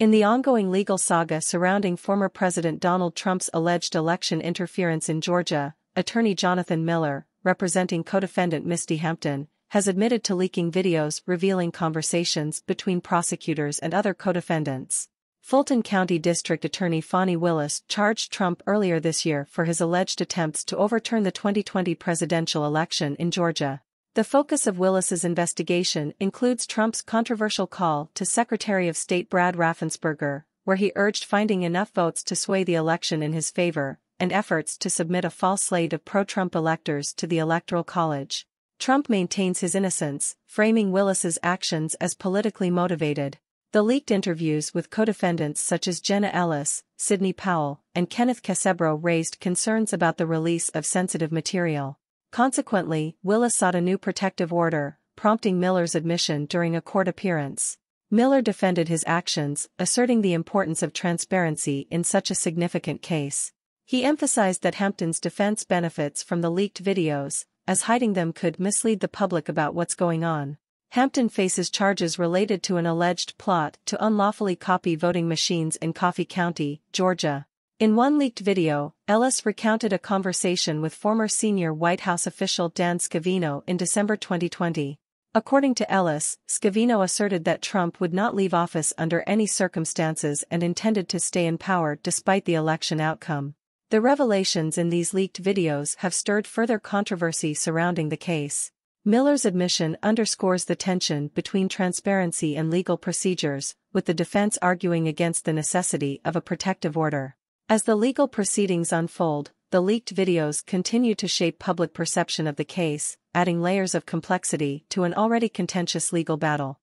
In the ongoing legal saga surrounding former President Donald Trump's alleged election interference in Georgia, attorney Jonathan Miller, representing co-defendant Misty Hampton, has admitted to leaking videos revealing conversations between prosecutors and other co-defendants. Fulton County District Attorney Fani Willis charged Trump earlier this year for his alleged attempts to overturn the 2020 presidential election in Georgia. The focus of Willis's investigation includes Trump's controversial call to Secretary of State Brad Raffensperger, where he urged finding enough votes to sway the election in his favor, and efforts to submit a false slate of pro-Trump electors to the Electoral College. Trump maintains his innocence, framing Willis's actions as politically motivated. The leaked interviews with co-defendants such as Jenna Ellis, Sidney Powell, and Kenneth Chesebro raised concerns about the release of sensitive material. Consequently, Willis sought a new protective order, prompting Miller's admission during a court appearance. Miller defended his actions, asserting the importance of transparency in such a significant case. He emphasized that Hampton's defense benefits from the leaked videos, as hiding them could mislead the public about what's going on. Hampton faces charges related to an alleged plot to unlawfully copy voting machines in Coffee County, Georgia. In one leaked video, Ellis recounted a conversation with former senior White House official Dan Scavino in December 2020. According to Ellis, Scavino asserted that Trump would not leave office under any circumstances and intended to stay in power despite the election outcome. The revelations in these leaked videos have stirred further controversy surrounding the case. Miller's admission underscores the tension between transparency and legal procedures, with the defense arguing against the necessity of a protective order. As the legal proceedings unfold, the leaked videos continue to shape public perception of the case, adding layers of complexity to an already contentious legal battle.